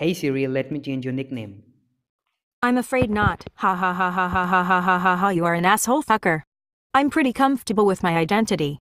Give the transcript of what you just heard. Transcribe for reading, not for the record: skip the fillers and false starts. Hey Siri, let me change your nickname. I'm afraid not. Ha ha ha ha ha ha ha ha ha ha. You are an asshole fucker. I'm pretty comfortable with my identity.